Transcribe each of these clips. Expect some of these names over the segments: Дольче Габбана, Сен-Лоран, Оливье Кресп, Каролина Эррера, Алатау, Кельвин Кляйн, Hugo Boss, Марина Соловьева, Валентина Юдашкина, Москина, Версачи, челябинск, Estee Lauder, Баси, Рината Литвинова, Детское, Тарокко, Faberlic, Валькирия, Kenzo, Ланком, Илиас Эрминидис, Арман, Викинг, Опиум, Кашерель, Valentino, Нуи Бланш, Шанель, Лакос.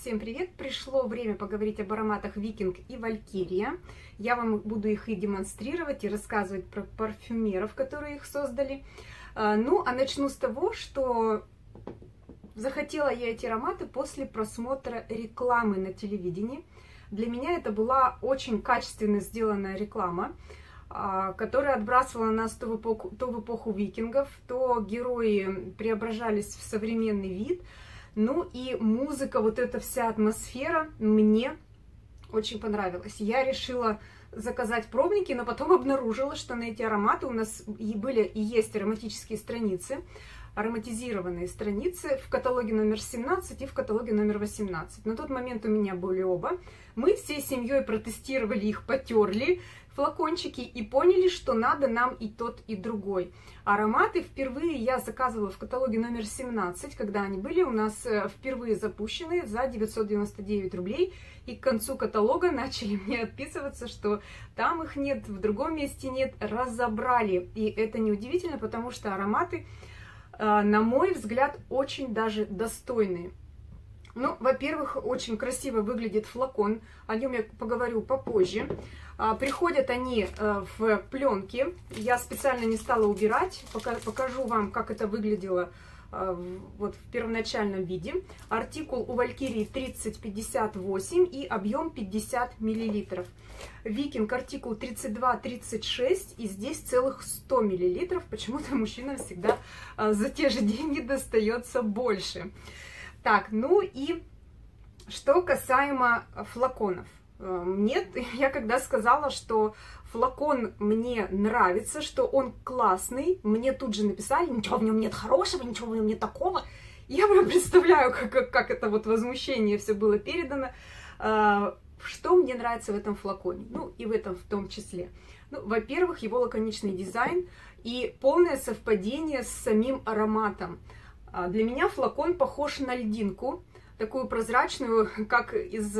Всем привет! Пришло время поговорить об ароматах Викинг и Валькирия. Я вам буду их и демонстрировать, и рассказывать про парфюмеров, которые их создали. Ну, а начну с того, что захотела я эти ароматы после просмотра рекламы на телевидении. Для меня это была очень качественно сделанная реклама, которая отбрасывала нас то в эпоху викингов, то герои преображались в современный вид. Ну и музыка, вот эта вся атмосфера мне очень понравилась. Я решила заказать пробники, но потом обнаружила, что на эти ароматы у нас и были, и есть ароматические страницы, ароматизированные страницы в каталоге номер 17 и в каталоге номер 18. На тот момент у меня были оба. Мы всей семьей протестировали их, потерли флакончики и поняли, что надо нам и тот, и другой. Ароматы впервые я заказывала в каталоге номер 17, когда они были у нас впервые запущены за 999 рублей. И к концу каталога начали мне отписываться, что там их нет, в другом месте нет. Разобрали. И это неудивительно, потому что ароматы, на мой взгляд, очень даже достойные. Ну, во-первых, очень красиво выглядит флакон, о нем я поговорю попозже. Приходят они в пленке, я специально не стала убирать, покажу вам, как это выглядело вот в первоначальном виде. Артикул у Валькирии 30-58 и объем 50 мл. Викинг артикул 32-36 и здесь целых 100 мл. Почему-то мужчинам всегда за те же деньги достается больше. Так, ну и что касаемо флаконов. Нет, я когда сказала, что флакон мне нравится, что он классный, мне тут же написали, ничего в нем нет хорошего, ничего в нем нет такого. Я прям представляю, как это вот возмущение все было передано. Что мне нравится в этом флаконе? Ну, и в этом в том числе. Ну, во-первых, его лаконичный дизайн и полное совпадение с самим ароматом. Для меня флакон похож на льдинку, такую прозрачную, как из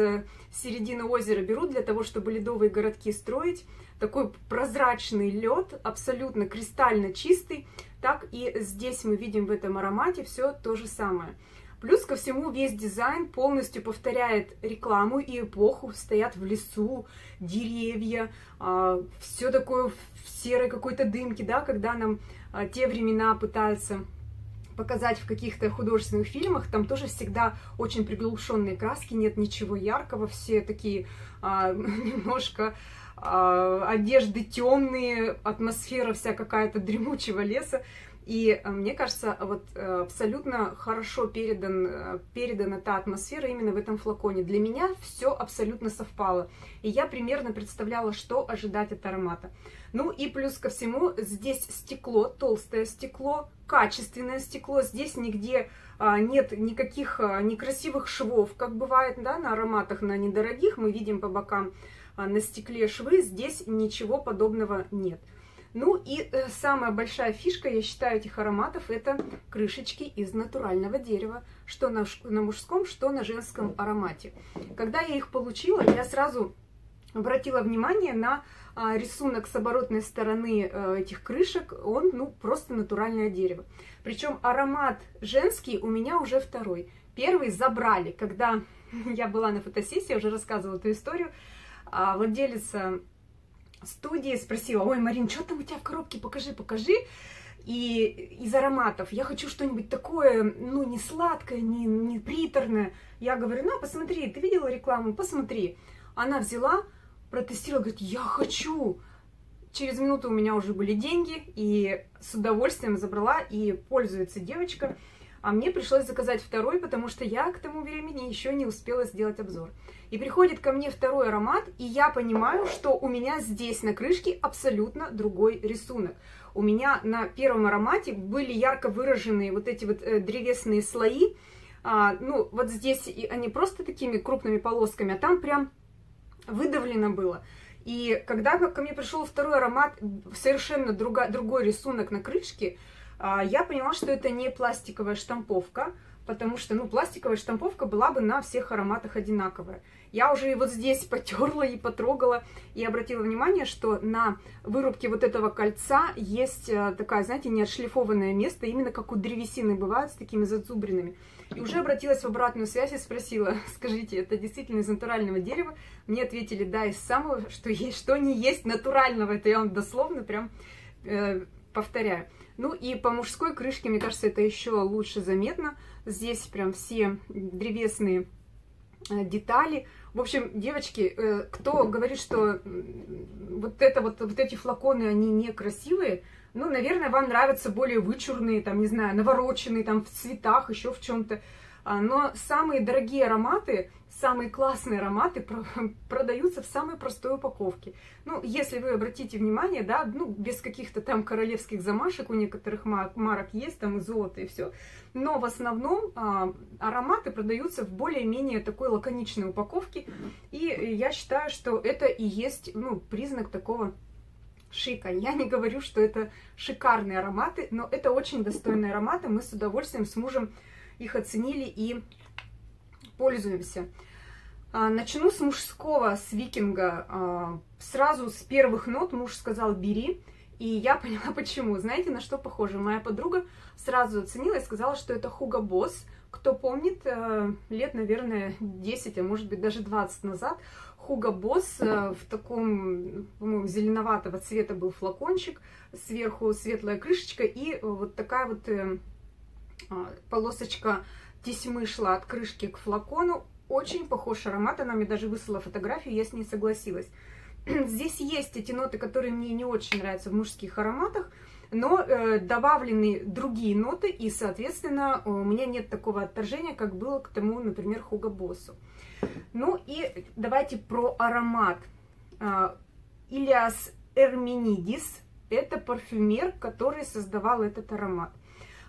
середины озера берут для того, чтобы ледовые городки строить. Такой прозрачный лед, абсолютно кристально чистый. Так и здесь мы видим в этом аромате все то же самое. Плюс ко всему весь дизайн полностью повторяет рекламу и эпоху. Стоят в лесу деревья, все такое в серой какой-то дымке, да, когда нам те времена пытаются показать в каких-то художественных фильмах, там тоже всегда очень приглушенные краски, нет ничего яркого, все такие немножко одежды темные, атмосфера вся какая-то дремучего леса. И мне кажется, вот абсолютно хорошо передана та атмосфера именно в этом флаконе. Для меня все абсолютно совпало. И я примерно представляла, что ожидать от аромата. Ну и плюс ко всему, здесь стекло, толстое стекло, качественное стекло. Здесь нигде нет никаких некрасивых швов, как бывает, да, на ароматах, на недорогих. Мы видим по бокам на стекле швы, здесь ничего подобного нет. Ну и самая большая фишка, я считаю, этих ароматов, это крышечки из натурального дерева, что на мужском, что на женском аромате. Когда я их получила, я сразу обратила внимание на рисунок с оборотной стороны этих крышек, он, ну, просто натуральное дерево. Причем аромат женский у меня уже второй. Первый забрали, когда я была на фотосессии, я уже рассказывала эту историю, владелица студии спросила: ой, Марин, что там у тебя в коробке, покажи, покажи. И из ароматов я хочу что-нибудь такое, ну, не сладкое, не приторное. Я говорю: ну, посмотри, ты видела рекламу, посмотри. Она взяла, протестировала, говорит: я хочу. Через минуту у меня уже были деньги, и с удовольствием забрала, и пользуется девочка. А мне пришлось заказать второй, потому что я к тому времени еще не успела сделать обзор. И приходит ко мне второй аромат, и я понимаю, что у меня здесь на крышке абсолютно другой рисунок. У меня на первом аромате были ярко выраженные вот эти вот древесные слои. Ну, вот здесь они просто такими крупными полосками, а там прям выдавлено было. И когда ко мне пришел второй аромат, совершенно другой рисунок на крышке, я поняла, что это не пластиковая штамповка, потому что, ну, пластиковая штамповка была бы на всех ароматах одинаковая. Я уже и вот здесь потерла и потрогала, и обратила внимание, что на вырубке вот этого кольца есть такая, знаете, неотшлифованное место, именно как у древесины бывает, с такими зазубринами. и уже обратилась в обратную связь и спросила: скажите, это действительно из натурального дерева? Мне ответили: да, из самого, что есть, что не есть натурального. Это я вам дословно прям повторяю. Ну и по мужской крышке, мне кажется, это еще лучше заметно. Здесь прям все древесные детали. В общем, девочки, кто говорит, что вот эти флаконы, они некрасивые, ну, наверное, вам нравятся более вычурные, там, не знаю, навороченные, там, в цветах, еще в чем-то. Но самые дорогие ароматы, самые классные ароматы продаются в самой простой упаковке. Ну, если вы обратите внимание, да, ну, без каких-то там королевских замашек, у некоторых марок есть, там, и золото, и все. Но в основном ароматы продаются в более-менее такой лаконичной упаковке. И я считаю, что это и есть, ну, признак такого шика. Я не говорю, что это шикарные ароматы, но это очень достойные ароматы. Мы с удовольствием с мужем их оценили и пользуемся. Начну с мужского, с Викинга. Сразу с первых нот муж сказал: бери. И я поняла, почему. Знаете, на что похоже? Моя подруга сразу оценила и сказала, что это Hugo Boss. Кто помнит, лет, наверное, 10, а может быть даже 20 назад, Hugo Boss в таком, по-моему, зеленоватого цвета был флакончик, сверху светлая крышечка и вот такая вот полосочка тесьмы шла от крышки к флакону. Очень похож аромат, она мне даже выслала фотографию, я с ней согласилась. Здесь есть эти ноты, которые мне не очень нравятся в мужских ароматах, но добавлены другие ноты, и, соответственно, у меня нет такого отторжения, как было к тому, например, Hugo Boss. Ну и давайте про аромат. Илиас Эрминидис — это парфюмер, который создавал этот аромат.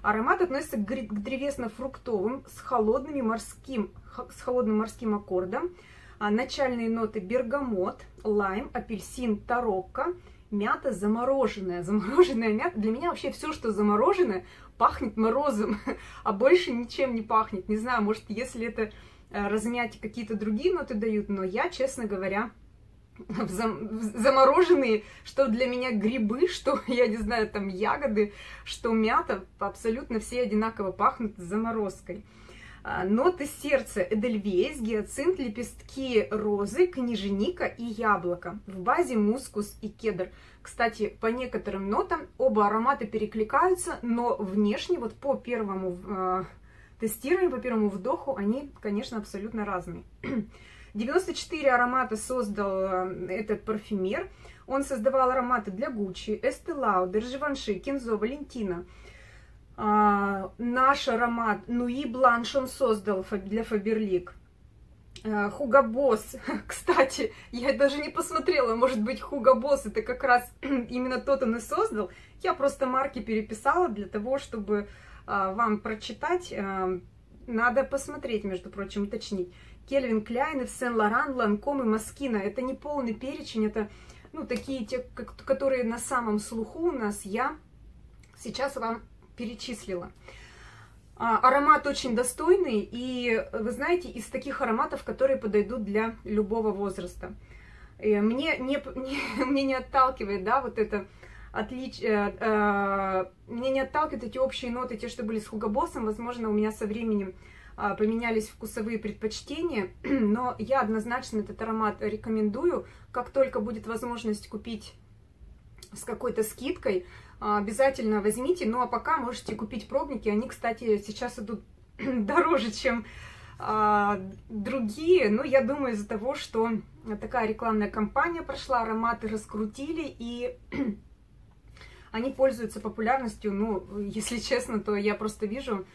Аромат относится к древесно-фруктовым с холодным морским аккордом. Начальные ноты: бергамот, лайм, апельсин, тарокко, мята замороженная. Замороженная мята. Для меня вообще все, что замороженное, пахнет морозом, а больше ничем не пахнет. Не знаю, может, если это размять, какие-то другие ноты дают, но я, честно говоря, замороженные, что для меня грибы, что, я не знаю, там ягоды, что мята, абсолютно все одинаково пахнут заморозкой. Ноты сердца: эдельвейс, гиацинт, лепестки розы, книженика и яблоко. В базе мускус и кедр. Кстати, по некоторым нотам оба аромата перекликаются, но внешне, вот по первому тестированию, по первому вдоху, они, конечно, абсолютно разные. 94 аромата создал этот парфюмер. Он создавал ароматы для Gucci, Estee Lauder, Givenchy, Kenzo, Valentino. Наш аромат Нуи Бланш он создал для Faberlic. Hugo Boss, кстати, я даже не посмотрела, может быть, Hugo Boss это как раз именно тот он и создал. Я просто марки переписала для того, чтобы вам прочитать. Надо посмотреть, между прочим, уточнить. Кельвин Кляйн, Сен-Лоран, Ланком и Москина. Это не полный перечень, это, ну, такие те, которые на самом слуху у нас, я сейчас вам перечислила. Аромат очень достойный, и вы знаете, из таких ароматов, которые подойдут для любого возраста. Мне не отталкивает, да, вот это отличие, мне не отталкивают эти общие ноты, те, что были с Hugo Boss'ом. Возможно, у меня со временем поменялись вкусовые предпочтения, но я однозначно этот аромат рекомендую. Как только будет возможность купить с какой-то скидкой, обязательно возьмите. Ну а пока можете купить пробники. Они, кстати, сейчас идут дороже, чем другие. Но я думаю, из-за того, что такая рекламная кампания прошла, ароматы раскрутили, и они пользуются популярностью. Ну, если честно, то я просто вижу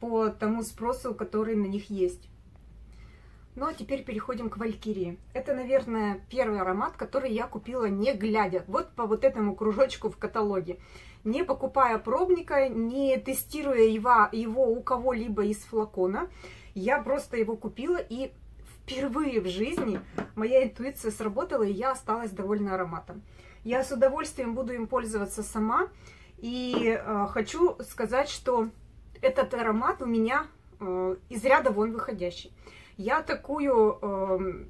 по тому спросу, который на них есть. Ну а теперь переходим к Валькирии. Это, наверное, первый аромат, который я купила не глядя. Вот по вот этому кружочку в каталоге. Не покупая пробника, не тестируя его у кого-либо из флакона. Я просто его купила, и впервые в жизни моя интуиция сработала, и я осталась довольна ароматом. Я с удовольствием буду им пользоваться сама. И хочу сказать, что этот аромат у меня из ряда вон выходящий. Я такую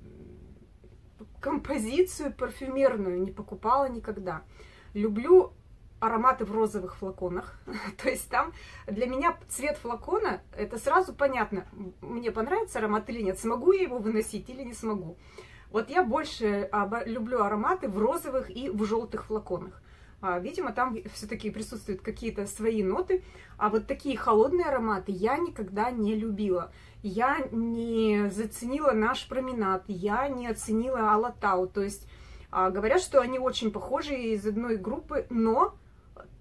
композицию парфюмерную не покупала никогда. Люблю ароматы в розовых флаконах. То есть там для меня цвет флакона, это сразу понятно, мне понравится аромат или нет, смогу я его выносить или не смогу. Вот я больше люблю ароматы в розовых и в желтых флаконах. Видимо, там все-таки присутствуют какие-то свои ноты. А вот такие холодные ароматы я никогда не любила. Я не заценила наш променад, я не оценила Алатау. То есть говорят, что они очень похожи из одной группы, но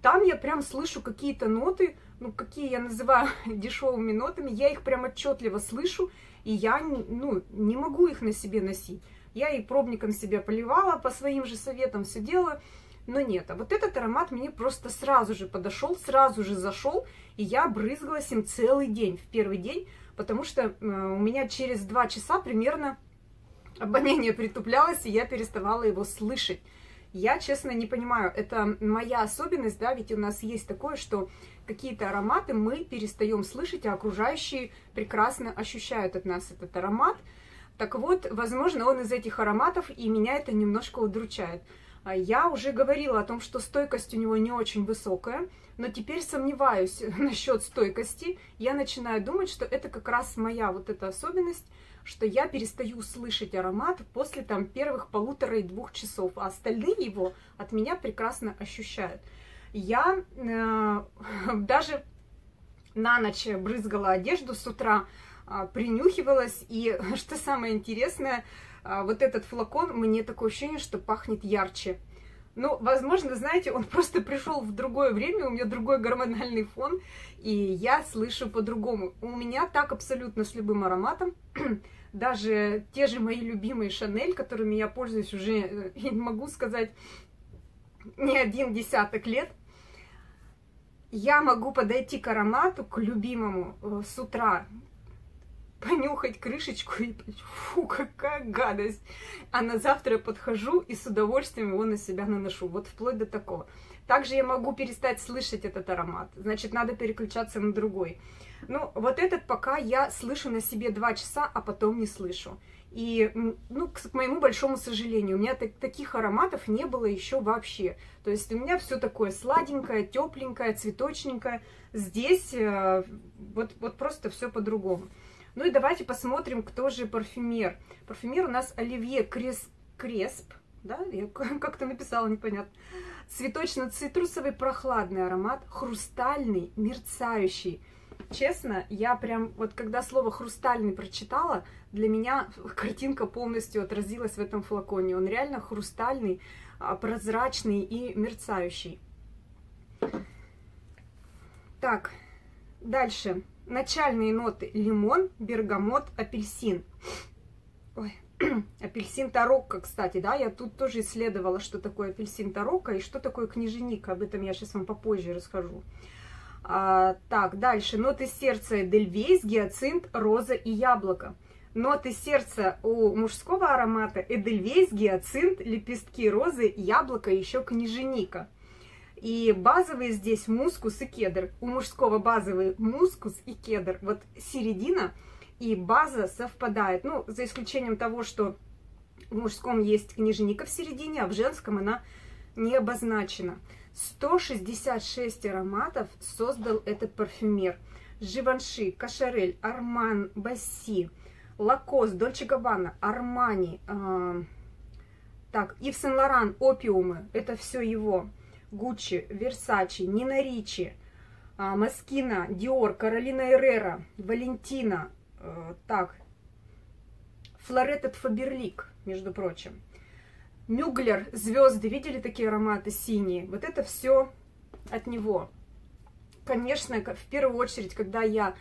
там я прям слышу какие-то ноты, ну, какие я называю дешевыми нотами, я их прям отчетливо слышу, и я не могу их на себе носить. Я и пробником себя поливала, по своим же советам все делала. Но нет, а вот этот аромат мне просто сразу же подошел, сразу же зашел, и я брызгалась им целый день, в первый день, потому что у меня через 2 часа примерно обоняние притуплялось, и я переставала его слышать. Я, честно, не понимаю, это моя особенность, да, ведь у нас есть такое, что какие-то ароматы мы перестаем слышать, а окружающие прекрасно ощущают от нас этот аромат. Так вот, возможно, он из этих ароматов, и меня это немножко удручает. Я уже говорила о том, что стойкость у него не очень высокая, но теперь сомневаюсь насчет стойкости. Я начинаю думать, что это как раз моя вот эта особенность, что я перестаю слышать аромат после там первых 1,5–2 часов, а остальные его от меня прекрасно ощущают. Я даже на ночь брызгала одежду, с утра принюхивалась, и что самое интересное, вот этот флакон, мне такое ощущение, что пахнет ярче. Ну, возможно, знаете, он просто пришел в другое время, у меня другой гормональный фон, и я слышу по-другому. У меня так абсолютно с любым ароматом. Даже те же мои любимые Шанель, которыми я пользуюсь уже, я не могу сказать, не один десяток лет. Я могу подойти к аромату, к любимому, с утра, понюхать крышечку и фу, какая гадость. А на завтра я подхожу и с удовольствием его на себя наношу. Вот вплоть до такого. Также я могу перестать слышать этот аромат. Значит, надо переключаться на другой. Ну, вот этот пока я слышу на себе 2 часа, а потом не слышу. И, ну, к моему большому сожалению, у меня таких ароматов не было еще вообще. То есть у меня все такое сладенькое, тепленькое, цветочненькое. Здесь вот просто все по-другому. Ну и давайте посмотрим, кто же парфюмер. Парфюмер у нас Оливье Кресп, да, я как-то написала, непонятно. Цветочно-цитрусовый прохладный аромат, хрустальный, мерцающий. Честно, я прям, вот когда слово «хрустальный» прочитала, для меня картинка полностью отразилась в этом флаконе. Он реально хрустальный, прозрачный и мерцающий. Так, дальше. Начальные ноты: лимон, бергамот, апельсин. Ой, апельсин тарокко, кстати, да, я тут тоже исследовала, что такое апельсин тарокко и что такое книженика. Об этом я сейчас вам попозже расскажу. Так, дальше. Ноты сердца: эдельвейс, гиацинт, роза и яблоко. Ноты сердца у мужского аромата: эдельвейс, гиацинт, лепестки розы, яблоко и еще книженика. И базовые здесь мускус и кедр. У мужского базовый мускус и кедр. Вот середина и база совпадает. Ну, за исключением того, что в мужском есть книженика в середине, а в женском она не обозначена. 166 ароматов создал этот парфюмер. Givenchy, Кашерель, Арман, Баси, Лакос, Дольче Габбана, Армани, так, Ив Сен-Лоран, Опиумы. Это все его. Gucci, Версачи, Нина Ричи, Москина, Диор, Каролина Эррера, Валентина, так, Флоретт от Faberlic, между прочим. Мюглер, звезды, видели такие ароматы синие? Вот это все от него. Конечно, в первую очередь, когда я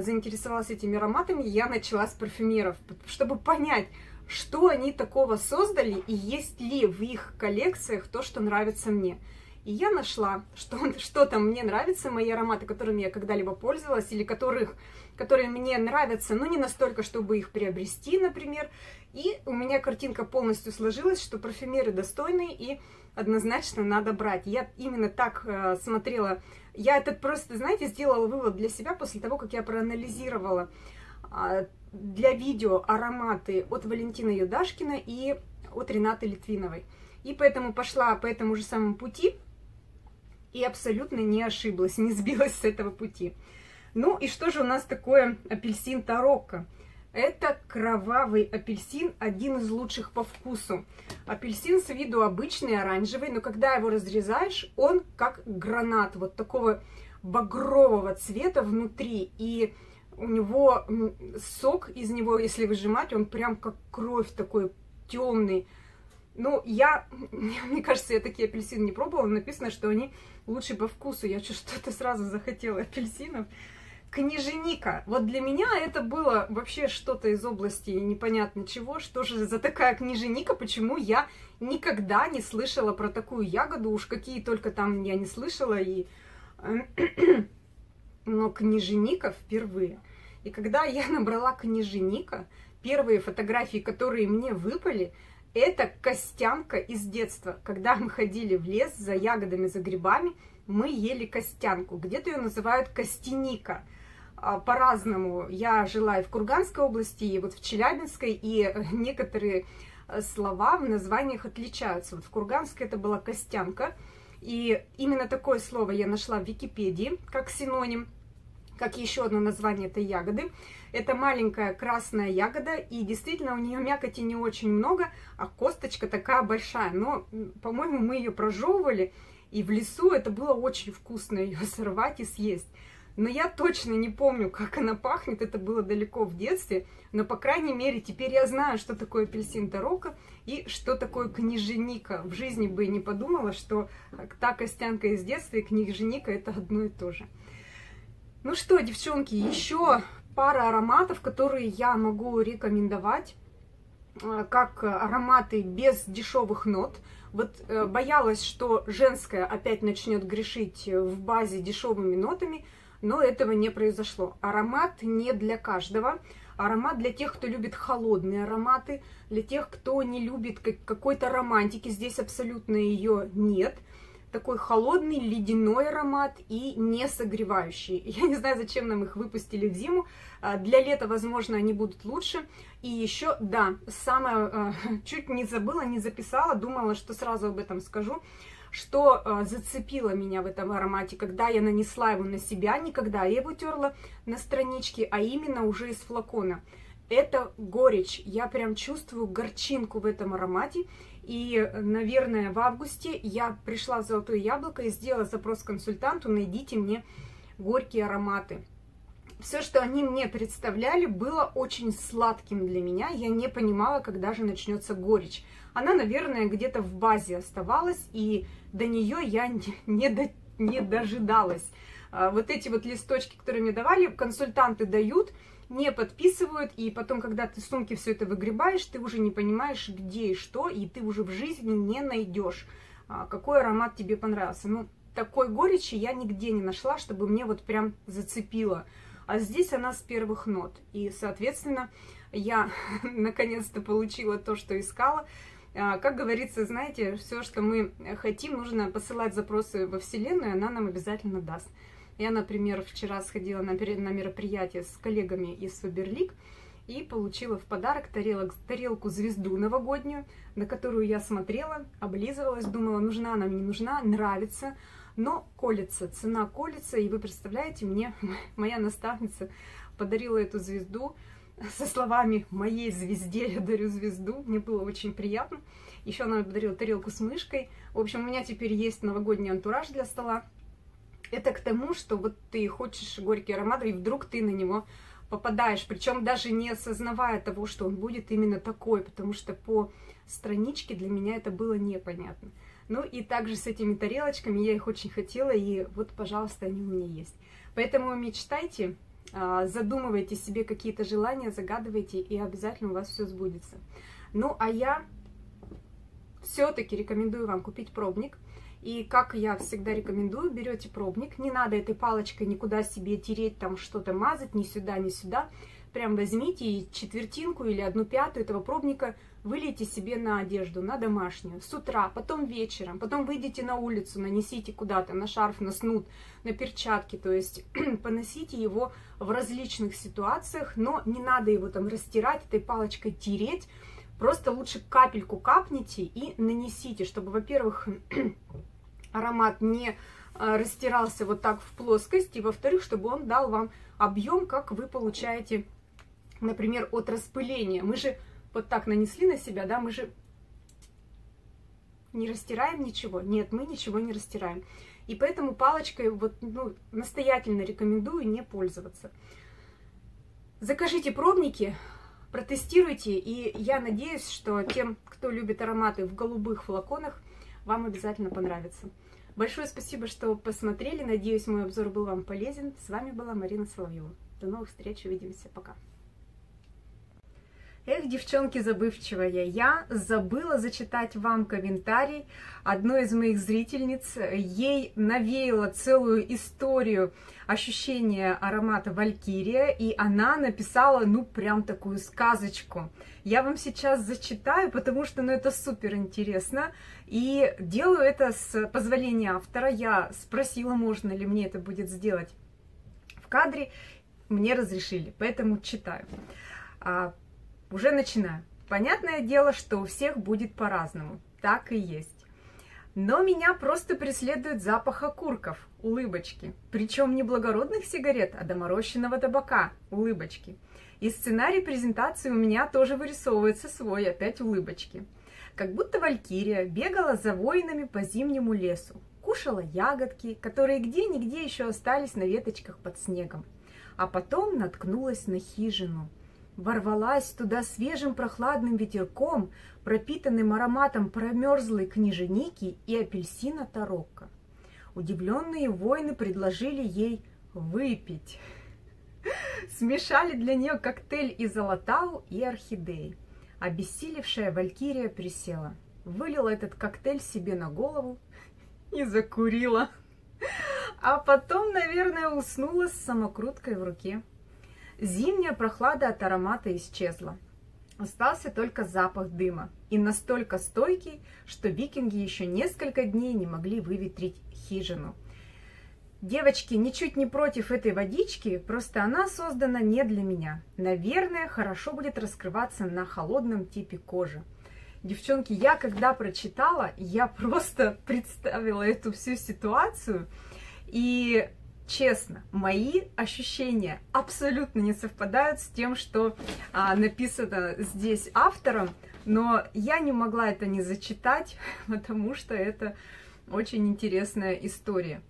заинтересовалась этими ароматами, я начала с парфюмеров, чтобы понять, что они такого создали и есть ли в их коллекциях то, что нравится мне. И я нашла, что там мне нравятся, мои ароматы, которыми я когда-либо пользовалась, или которые мне нравятся, но не настолько, чтобы их приобрести, например. И у меня картинка полностью сложилась, что парфюмеры достойные и однозначно надо брать. Я именно так смотрела. Я этот просто, знаете, сделала вывод для себя после того, как я проанализировала для видео ароматы от Валентины Юдашкина и от Ринаты Литвиновой. И поэтому пошла по этому же самому пути и абсолютно не ошиблась, не сбилась с этого пути. Ну и что же у нас такое апельсин Тарокко? Это кровавый апельсин, один из лучших по вкусу. Апельсин с виду обычный, оранжевый, но когда его разрезаешь, он как гранат, вот такого багрового цвета внутри. И у него сок из него, если выжимать, он прям как кровь такой темный. Ну, мне кажется, я такие апельсины не пробовала. Написано, что они лучше по вкусу. Я что-то сразу захотела апельсинов. Книженика. Вот для меня это было вообще что-то из области непонятно чего. Что же за такая книженика? Почему я никогда не слышала про такую ягоду? Уж какие только там я не слышала. Но книженика впервые. И когда я набрала книженика, первые фотографии, которые мне выпали, это костянка из детства. Когда мы ходили в лес за ягодами, за грибами, мы ели костянку. Где-то ее называют костяника. По-разному. Я жила и в Курганской области, и вот в Челябинской, и некоторые слова в названиях отличаются. Вот в Курганской это была костянка. И именно такое слово я нашла в Википедии как синоним, как еще одно название этой ягоды. Это маленькая красная ягода, и действительно у нее мякоти не очень много, а косточка такая большая. Но, по-моему, мы ее прожевывали, и в лесу это было очень вкусно ее сорвать и съесть. Но я точно не помню, как она пахнет, это было далеко в детстве, но, по крайней мере, теперь я знаю, что такое апельсин Тарокко и что такое книженика. В жизни бы и не подумала, что та костянка из детства и книженика – это одно и то же. Ну что, девчонки, еще пара ароматов, которые я могу рекомендовать, как ароматы без дешевых нот. Вот боялась, что женская опять начнет грешить в базе дешевыми нотами, но этого не произошло. Аромат не для каждого. Аромат для тех, кто любит холодные ароматы, для тех, кто не любит какой-то романтики. Здесь абсолютно ее нет. Такой холодный, ледяной аромат и не согревающий. Я не знаю, зачем нам их выпустили в зиму. Для лета, возможно, они будут лучше. И еще, да, самое, чуть не забыла, не записала, думала, что сразу об этом скажу, что зацепило меня в этом аромате, когда я нанесла его на себя, никогда я его терла на страничке, а именно уже из флакона. Это горечь. Я прям чувствую горчинку в этом аромате. И, наверное, в августе я пришла в «Золотое яблоко» и сделала запрос консультанту: найдите мне горькие ароматы. Все, что они мне представляли, было очень сладким для меня. Я не понимала, когда же начнется горечь. Она, наверное, где-то в базе оставалась, и до нее я не дожидалась. Вот эти вот листочки, которые мне давали, консультанты дают, не подписывают, и потом, когда ты в сумке все это выгребаешь, ты уже не понимаешь, где и что, и ты уже в жизни не найдешь, какой аромат тебе понравился. Ну, такой горечи я нигде не нашла, чтобы мне вот прям зацепило. А здесь она с первых нот, и, соответственно, я наконец-то получила то, что искала. Как говорится, знаете, все, что мы хотим, нужно посылать запросы во Вселенную, и она нам обязательно даст. Я, например, вчера сходила на мероприятие с коллегами из Faberlic и получила в подарок тарелку-звезду новогоднюю, на которую я смотрела, облизывалась, думала, нужна она, мне не нужна, нравится, но колется, цена колется. И вы представляете, мне моя наставница подарила эту звезду со словами: «Моей звезде я дарю звезду». Мне было очень приятно. Еще она мне подарила тарелку с мышкой. В общем, у меня теперь есть новогодний антураж для стола. Это к тому, что вот ты хочешь горький аромат, и вдруг ты на него попадаешь, причем даже не осознавая того, что он будет именно такой, потому что по страничке для меня это было непонятно. Ну и также с этими тарелочками я их очень хотела, и вот, пожалуйста, они у меня есть. Поэтому мечтайте, задумывайте себе какие-то желания, загадывайте, и обязательно у вас все сбудется. Ну а я все-таки рекомендую вам купить пробник. И, как я всегда рекомендую, берете пробник, не надо этой палочкой никуда себе тереть, там что-то мазать, ни сюда, ни сюда. Прям возьмите и четвертинку или 1/5 этого пробника вылейте себе на одежду, на домашнюю, с утра, потом вечером, потом выйдите на улицу, нанесите куда-то, на шарф, на снуд, на перчатки, то есть поносите его в различных ситуациях, но не надо его там растирать, этой палочкой тереть. Просто лучше капельку капните и нанесите, чтобы, во-первых, аромат не растирался вот так в плоскость, и, во-вторых, чтобы он дал вам объем, как вы получаете, например, от распыления. Мы же вот так нанесли на себя, да, мы же не растираем ничего. Нет, мы ничего не растираем. И поэтому палочкой вот, ну, настоятельно рекомендую не пользоваться. Закажите пробники, протестируйте, и я надеюсь, что тем, кто любит ароматы в голубых флаконах, вам обязательно понравится. Большое спасибо, что посмотрели. Надеюсь, мой обзор был вам полезен. С вами была Марина Соловьева. До новых встреч, увидимся, пока. Эх, девчонки забывчивые, я забыла зачитать вам комментарий одной из моих зрительниц. Ей навеяло целую историю ощущения аромата Валькирия, и она написала, ну, прям такую сказочку. Я вам сейчас зачитаю, потому что, ну, это супер интересно. И делаю это с позволения автора. Я спросила, можно ли мне это будет сделать в кадре. Мне разрешили, поэтому читаю. Уже начинаю. Понятное дело, что у всех будет по-разному. Так и есть. Но меня просто преследует запах окурков, улыбочки. Причем не благородных сигарет, а доморощенного табака, улыбочки. И сценарий презентации у меня тоже вырисовывается свой, опять улыбочки. Как будто Валькирия бегала за воинами по зимнему лесу, кушала ягодки, которые где-нигде еще остались на веточках под снегом. А потом наткнулась на хижину. Ворвалась туда свежим прохладным ветерком, пропитанным ароматом промерзлой книженики и апельсина тарокко. Удивленные воины предложили ей выпить. Смешали для нее коктейль из алатау и орхидей. Обессилевшая Валькирия присела, вылила этот коктейль себе на голову и закурила. А потом, наверное, уснула с самокруткой в руке. Зимняя прохлада от аромата исчезла. Остался только запах дыма. И настолько стойкий, что викинги еще несколько дней не могли выветрить хижину. Девочки, ничуть не против этой водички, просто она создана не для меня. Наверное, хорошо будет раскрываться на холодном типе кожи. Девчонки, я когда прочитала, я просто представила эту всю ситуацию и... Честно, мои ощущения абсолютно не совпадают с тем, что написано здесь автором, но я не могла это не зачитать, потому что это очень интересная история.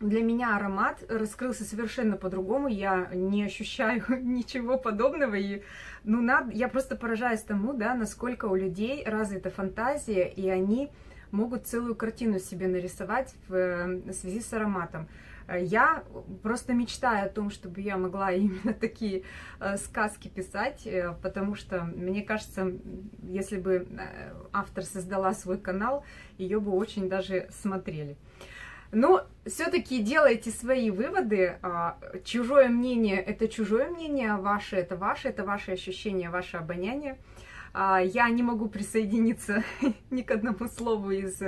Для меня аромат раскрылся совершенно по-другому, я не ощущаю ничего подобного, и ну, я просто поражаюсь тому, да, насколько у людей развита фантазия, и они могут целую картину себе нарисовать в связи с ароматом. Я просто мечтаю о том, чтобы я могла именно такие сказки писать, потому что, мне кажется, если бы автор создала свой канал, ее бы очень даже смотрели. Но все-таки делайте свои выводы. Чужое мнение – это чужое мнение, а ваше – это ваше, ощущения, ваше обоняние. Я не могу присоединиться ни к одному слову из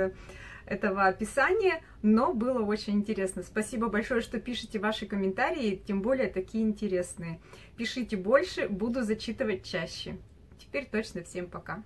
этого описания, но было очень интересно. Спасибо большое, что пишите ваши комментарии, тем более такие интересные. Пишите больше, буду зачитывать чаще. Теперь точно всем пока.